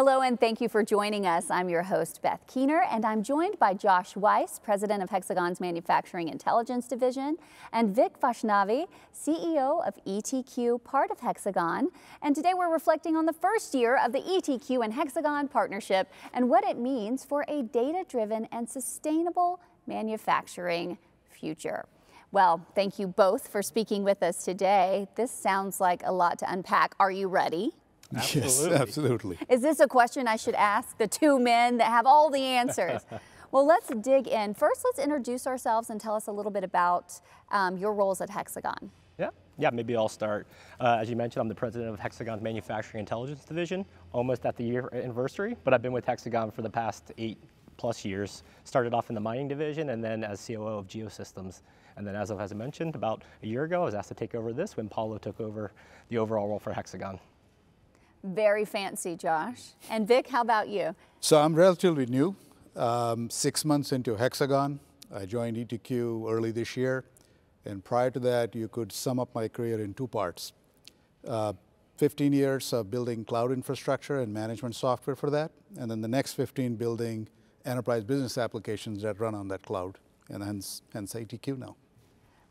Hello and thank you for joining us. I'm your host, Beth Keener, and I'm joined by Josh Weiss, President of Hexagon's Manufacturing Intelligence Division, and Vic Vashnavi, CEO of ETQ, part of Hexagon. And today we're reflecting on the first year of the ETQ and Hexagon partnership and what it means for a data-driven and sustainable manufacturing future. Well, thank you both for speaking with us today. This sounds like a lot to unpack. Are you ready? Absolutely. Yes, absolutely. Is this a question I should ask the two men that have all the answers? Well, let's dig in. First, let's introduce ourselves and tell us a little bit about your roles at Hexagon. Yeah, maybe I'll start. As you mentioned, I'm the president of Hexagon's Manufacturing Intelligence Division, almost at the year anniversary, but I've been with Hexagon for the past 8+ years. Started off in the mining division and then as COO of Geosystems. And then as I mentioned, about a year ago, I was asked to take over this when Paulo took over the overall role for Hexagon. Very fancy, Josh. And Vic, how about you? So I'm relatively new, 6 months into Hexagon. I joined ETQ early this year. And prior to that, you could sum up my career in two parts. 15 years of building cloud infrastructure and management software for that. And then the next 15 building enterprise business applications that run on that cloud. And hence ETQ now.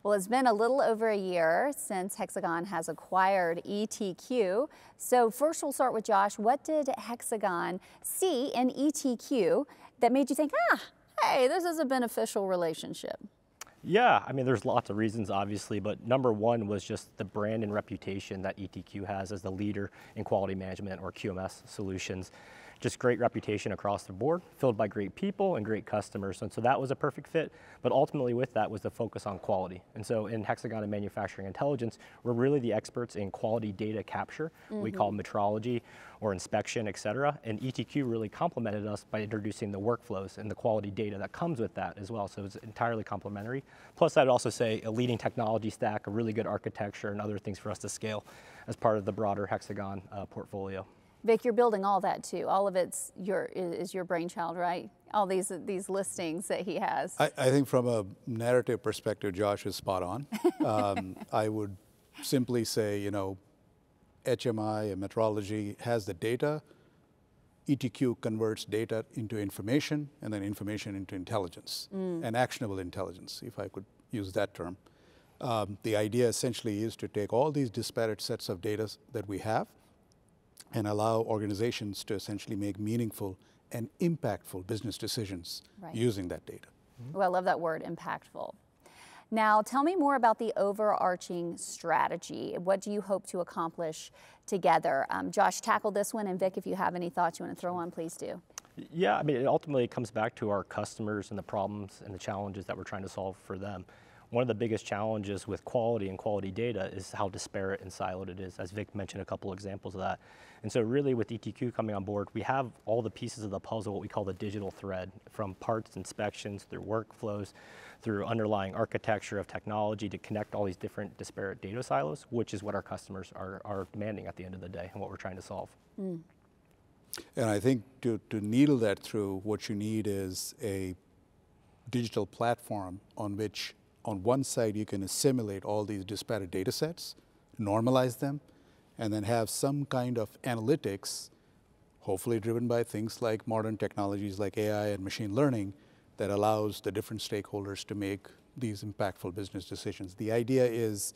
Well, it's been a little over a year since Hexagon has acquired ETQ. So first we'll start with Josh. What did Hexagon see in ETQ that made you think, hey, this is a beneficial relationship? Yeah, I mean, there's lots of reasons, obviously, but number one was just the brand and reputation that ETQ has as the leader in quality management or QMS solutions. Just great reputation across the board, filled by great people and great customers. And so that was a perfect fit, but ultimately with that was the focus on quality. And so in Hexagon and Manufacturing Intelligence, we're really the experts in quality data capture, what we call metrology or inspection, et cetera. And ETQ really complemented us by introducing the workflows and the quality data that comes with that as well. So it's entirely complementary. Plus I'd also say a leading technology stack, a really good architecture and other things for us to scale as part of the broader Hexagon portfolio. Vic, you're building all that too. All of it's is your brainchild, right? All these listings that he has. I think from a narrative perspective, Josh is spot on. I would simply say, you know, HMI and metrology has the data. ETQ converts data into information and then information into intelligence and actionable intelligence, if I could use that term. The idea essentially is to take all these disparate sets of data that we have and allow organizations to essentially make meaningful and impactful business decisions using that data. Well, I love that word, impactful. Now, tell me more about the overarching strategy. What do you hope to accomplish together? Josh, tackle this one, and Vic, if you have any thoughts you want to throw on, please do. Yeah, I mean, it ultimately comes back to our customers and the problems and the challenges that we're trying to solve for them. One of the biggest challenges with quality and quality data is how disparate and siloed it is, as Vic mentioned a couple examples of that. And so really with ETQ coming on board, we have all the pieces of the puzzle, what we call the digital thread, from parts inspections through workflows, through underlying architecture of technology to connect all these different disparate data silos, which is what our customers are demanding at the end of the day and what we're trying to solve. And I think to needle that through, what you need is a digital platform on which on one side, you can assimilate all these disparate data sets, normalize them, and then have some kind of analytics, hopefully driven by things like modern technologies like AI and machine learning, that allows the different stakeholders to make these impactful business decisions. The idea is,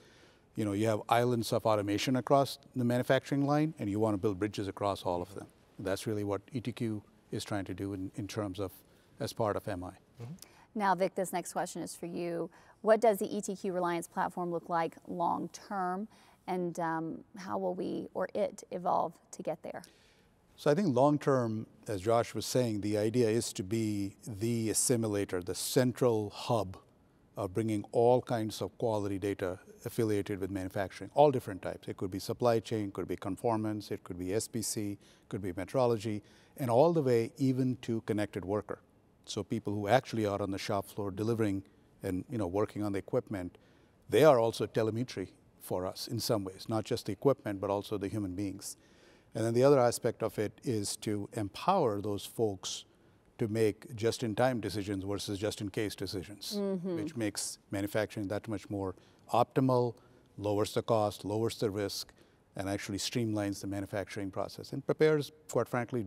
you know, you have islands of automation across the manufacturing line, and you want to build bridges across all of them. That's really what ETQ is trying to do in terms of, as part of MI. Now, Vic, this next question is for you. What does the ETQ Reliance platform look like long term, and how will we or it evolve to get there? So I think long term, as Josh was saying, the idea is to be the assimilator, the central hub of bringing all kinds of quality data affiliated with manufacturing, all different types. It could be supply chain, could be conformance, it could be SPC, could be metrology, and all the way even to connected worker. So people who actually are on the shop floor delivering and, you know, working on the equipment, they are also telemetry for us in some ways, not just the equipment, but also the human beings. And then the other aspect of it is to empower those folks to make just-in-time decisions versus just-in-case decisions, which makes manufacturing that much more optimal, lowers the cost, lowers the risk, and actually streamlines the manufacturing process and prepares, quite frankly,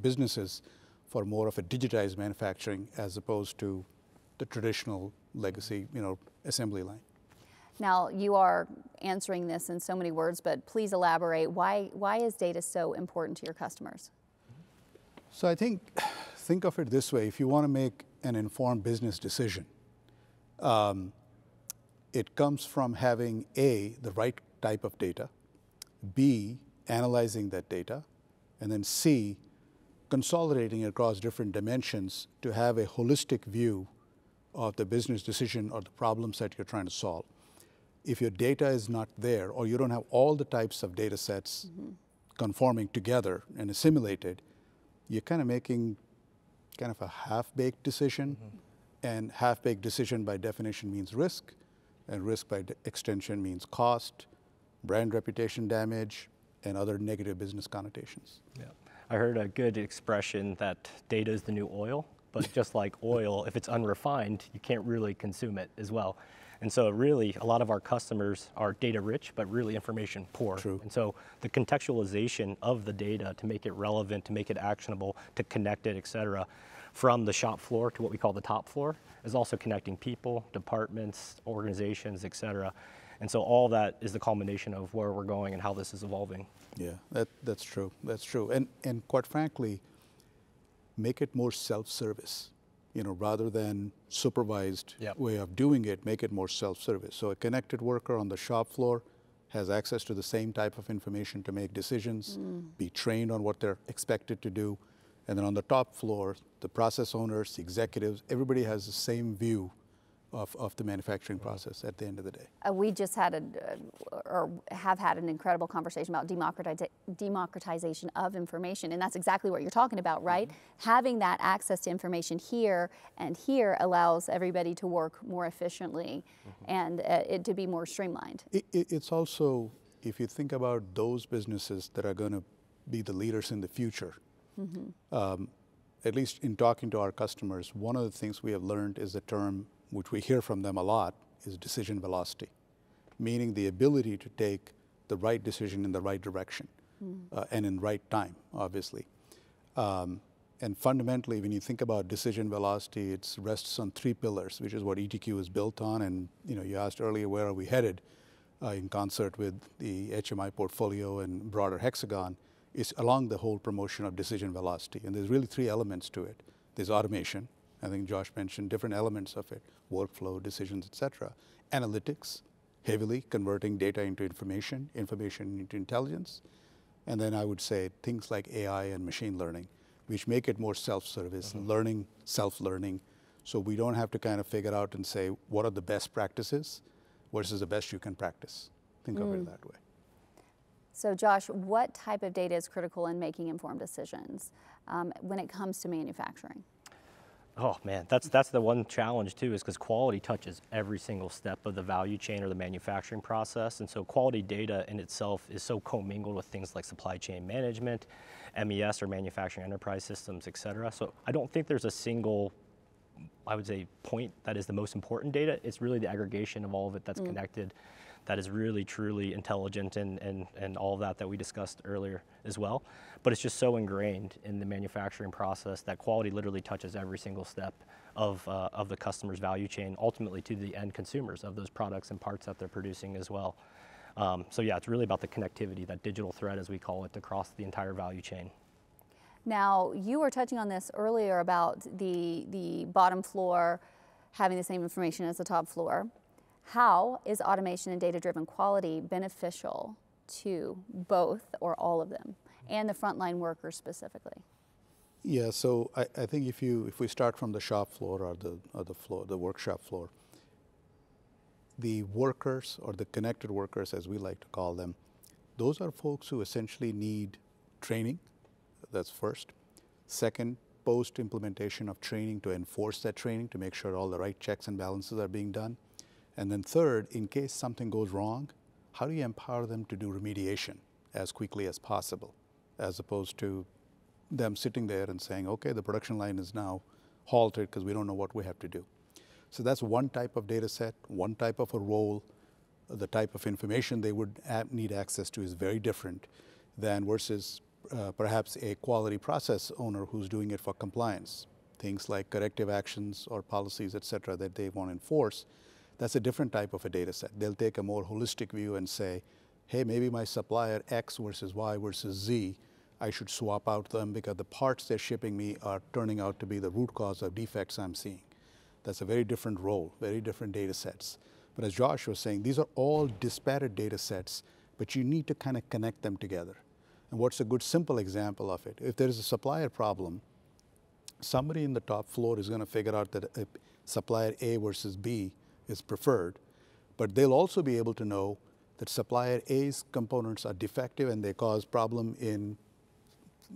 businesses for more of a digitized manufacturing as opposed to the traditional legacy, assembly line. Now, you are answering this in so many words, but please elaborate. Why is data so important to your customers? So I think of it this way. If you want to make an informed business decision, it comes from having, A, the right type of data, B, analyzing that data, and then C, consolidating it across different dimensions to have a holistic view of the business decision or the problem set you're trying to solve. If your data is not there, or you don't have all the types of data sets conforming together and assimilated, you're kind of making kind of a half-baked decision, and half-baked decision by definition means risk, and risk by extension means cost, brand reputation damage, and other negative business connotations. Yeah. I heard a good expression that data is the new oil, but just like oil, if it's unrefined, you can't really consume it as well. And so really, a lot of our customers are data rich, but really information poor. True. And so the contextualization of the data to make it relevant, to make it actionable, to connect it, et cetera, from the shop floor to what we call the top floor, is also connecting people, departments, organizations, et cetera. And so all that is the culmination of where we're going and how this is evolving. Yeah, that's true, that's true. And quite frankly, make it more self-service, rather than supervised way of doing it, make it more self-service. So a connected worker on the shop floor has access to the same type of information to make decisions, be trained on what they're expected to do. And then on the top floor, the process owners, the executives, everybody has the same view of the manufacturing process at the end of the day. We just had have had an incredible conversation about democratization of information, and that's exactly what you're talking about, right? Having that access to information here and here allows everybody to work more efficiently and it to be more streamlined. It's also, if you think about those businesses that are going to be the leaders in the future, at least in talking to our customers, one of the things we have learned is the term which we hear from them a lot, is decision velocity, meaning the ability to take the right decision in the right direction and in right time, obviously. And fundamentally, when you think about decision velocity, it rests on three pillars, which is what ETQ is built on. And you asked earlier, where are we headed? In concert with the HMI portfolio and broader Hexagon, is along the whole promotion of decision velocity. And there's really three elements to it. There's automation. I think Josh mentioned different elements of it, workflow, decisions, et cetera. Analytics, heavily converting data into information, information into intelligence. And then I would say things like AI and machine learning, which make it more self-service, learning, self-learning. So we don't have to kind of figure out and say, what are the best practices versus the best you can practice. Think of it that way. So Josh, what type of data is critical in making informed decisions when it comes to manufacturing? Oh man, that's the one challenge too, is because quality touches every single step of the value chain or the manufacturing process. And so quality data in itself is so commingled with things like supply chain management, MES or manufacturing enterprise systems, et cetera. So I don't think there's a single, I would say, point that is the most important data. It's really the aggregation of all of it that's connected, that is really truly intelligent and all that we discussed earlier as well. But it's just so ingrained in the manufacturing process that quality literally touches every single step of the customer's value chain, ultimately to the end consumers of those products and parts that they're producing as well. So yeah, it's really about the connectivity, that digital thread as we call it, across the entire value chain. Now, you were touching on this earlier about the bottom floor having the same information as the top floor. How is automation and data-driven quality beneficial to both or all of them, and the frontline workers specifically? Yeah, so I think if we start from the shop floor or the workshop floor, the workers or the connected workers, as we like to call them, those are folks who essentially need training. That's first. Second, post-implementation of training to enforce that training to make sure all the right checks and balances are being done. And then third, in case something goes wrong, how do you empower them to do remediation as quickly as possible, as opposed to them sitting there and saying, okay, the production line is now halted because we don't know what we have to do. So that's one type of data set, one type of a role the type of information they would need access to is very different than versus perhaps a quality process owner who's doing it for compliance. Things like corrective actions or policies, et cetera, that they want to enforce, that's a different type of a data set. They'll take a more holistic view and say, hey, maybe my supplier X versus Y versus Z, I should swap out them because the parts they're shipping me are turning out to be the root cause of defects I'm seeing. That's a very different role, very different data sets. But as Josh was saying, these are all disparate data sets, but you need to kind of connect them together. And what's a good simple example of it? If there's a supplier problem, somebody in the top floor is going to figure out that a supplier A versus B is preferred, but they'll also be able to know that supplier A's components are defective and they cause problem in,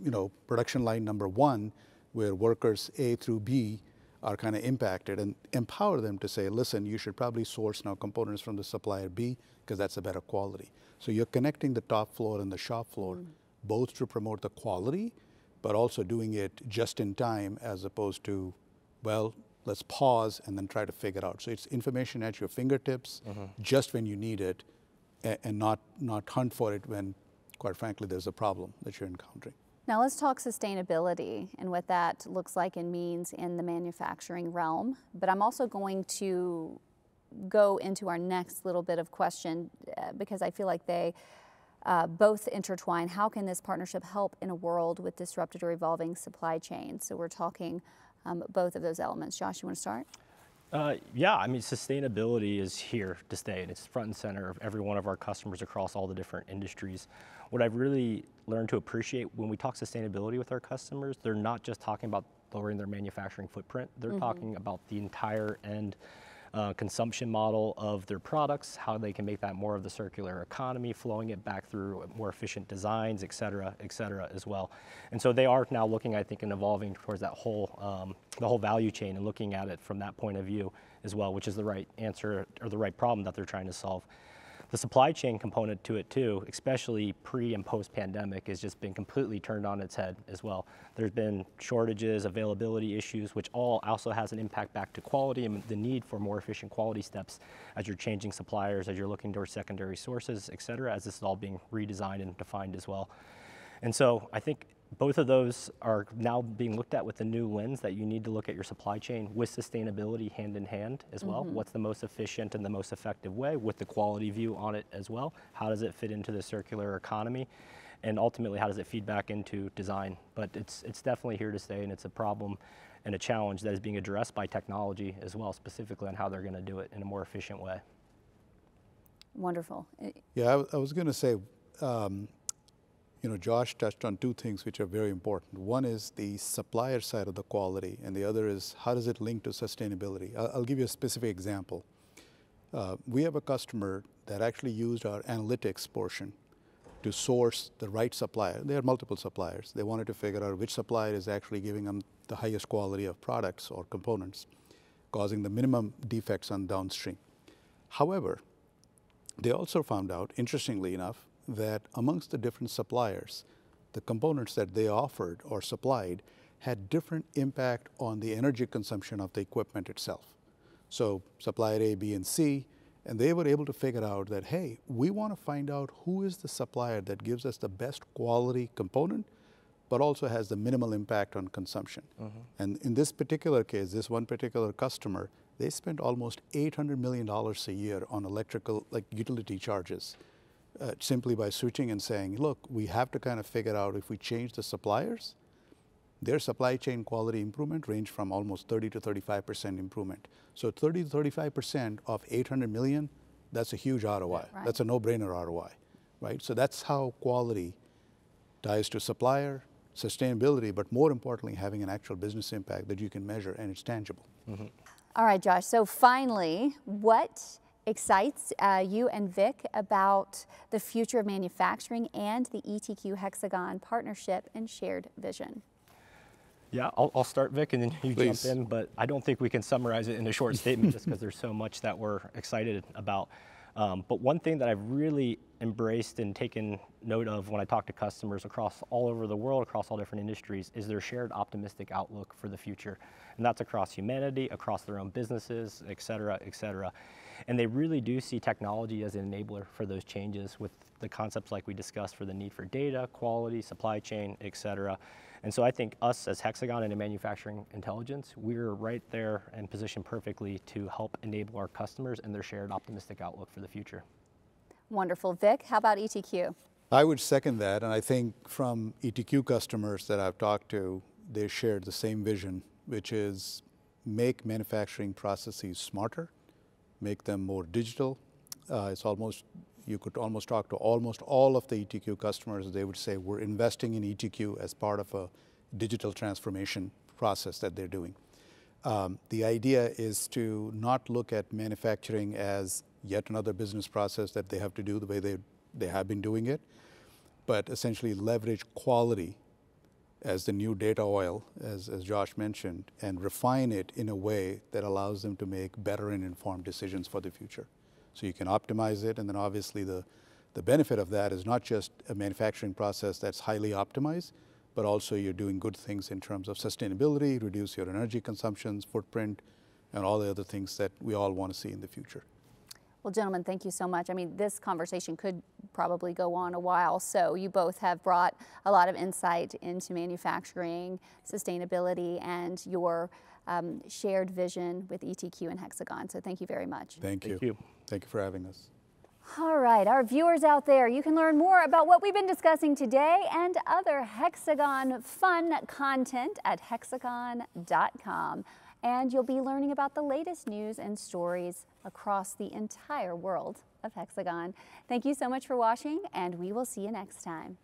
you know, production line number 1, where workers A through B are kind of impacted, and empower them to say, listen, you should probably source now components from the supplier B because that's a better quality. So you're connecting the top floor and the shop floor, both to promote the quality, but also doing it just in time as opposed to, well, let's pause and then try to figure out. So it's information at your fingertips just when you need it, and not hunt for it when, quite frankly, there's a problem that you're encountering. Now let's talk sustainability and what that looks like and means in the manufacturing realm. But I'm also going to go into our next little bit of question because I feel like they both intertwine. How can this partnership help in a world with disrupted or evolving supply chains? So we're talking both of those elements. Josh, you want to start? Yeah, I mean, sustainability is here to stay, and it's front and center of every one of our customers across all the different industries. What I've really learned to appreciate when we talk sustainability with our customers, they're not just talking about lowering their manufacturing footprint, they're talking about the entire end consumption model of their products, how they can make that more of the circular economy, flowing it back through more efficient designs, et cetera, as well. And so they are now looking, I think, and evolving towards that whole, the whole value chain and looking at it from that point of view as well, which is the right answer or the right problem that they're trying to solve. The supply chain component to it too, especially pre and post pandemic, has just been completely turned on its head as well. There's been shortages, availability issues, which all also has an impact back to quality and the need for more efficient quality steps as you're changing suppliers, as you're looking towards secondary sources, et cetera, as this is all being redesigned and defined as well. And so I think both of those are now being looked at with a new lens that you need to look at your supply chain with sustainability hand in hand as well. What's the most efficient and the most effective way with the quality view on it as well? How does it fit into the circular economy? And ultimately, how does it feed back into design? But it's definitely here to stay, and it's a problem and a challenge that is being addressed by technology as well, specifically on how they're going to do it in a more efficient way. Wonderful. Yeah, I was going to say, you know, Josh touched on two things which are very important. One is the supplier side of the quality, and the other is how does it link to sustainability? I'll give you a specific example. We have a customer that actually used our analytics portion to source the right supplier. They had multiple suppliers. They wanted to figure out which supplier is actually giving them the highest quality of products or components, causing the minimum defects on downstream. However, they also found out, interestingly enough, that amongst the different suppliers, the components that they offered or supplied had different impact on the energy consumption of the equipment itself. So supplier A, B, and C, and they were able to figure out that, hey, we want to find out who is the supplier that gives us the best quality component, but also has the minimal impact on consumption. And in this particular case, this one particular customer, they spent almost $800 million a year on electrical, like utility charges. Simply by switching and saying, look, we have to kind of figure out if we change the suppliers, their supply chain quality improvement ranged from almost 30 to 35% improvement. So 30 to 35% of 800 million, that's a huge ROI. Right. That's a no-brainer ROI, right? So that's how quality ties to supplier, sustainability, but more importantly, having an actual business impact that you can measure and it's tangible. All right, Josh, so finally, what excites you and Vic about the future of manufacturing and the ETQ Hexagon partnership and shared vision? Yeah, I'll start, Vic, and then you jump in, but I don't think we can summarize it in a short statement just because there's so much that we're excited about. But one thing that I've really embraced and taken note of when I talk to customers across all over the world, across all different industries, is their shared optimistic outlook for the future. And that's across humanity, across their own businesses, et cetera, et cetera. And they really do see technology as an enabler for those changes with the concepts like we discussed for the need for data, quality, supply chain, et cetera. And so I think us as Hexagon and in manufacturing intelligence, we're right there and positioned perfectly to help enable our customers and their shared optimistic outlook for the future. Wonderful. Vic, how about ETQ? I would second that, and I think from ETQ customers that I've talked to, they shared the same vision, which is make manufacturing processes smarter, make them more digital. It's almost, you could almost talk to almost all of the ETQ customers, they would say we're investing in ETQ as part of a digital transformation process that they're doing. The idea is to not look at manufacturing as yet another business process that they have to do the way they have been doing it, but essentially leverage quality as the new data oil, as Josh mentioned, and refine it in a way that allows them to make better and informed decisions for the future. So you can optimize it, and then obviously the benefit of that is not just a manufacturing process that's highly optimized, but also you're doing good things in terms of sustainability, reduce your energy consumptions, footprint, and all the other things that we all want to see in the future. Well, gentlemen, thank you so much. I mean, this conversation could probably go on a while, so you both have brought a lot of insight into manufacturing, sustainability, and your shared vision with ETQ and Hexagon, so thank you very much. Thank you. Thank you. Thank you for having us. All right, our viewers out there, you can learn more about what we've been discussing today and other Hexagon fun content at hexagon.com. And you'll be learning about the latest news and stories across the entire world of Hexagon. Thank you so much for watching, and we will see you next time.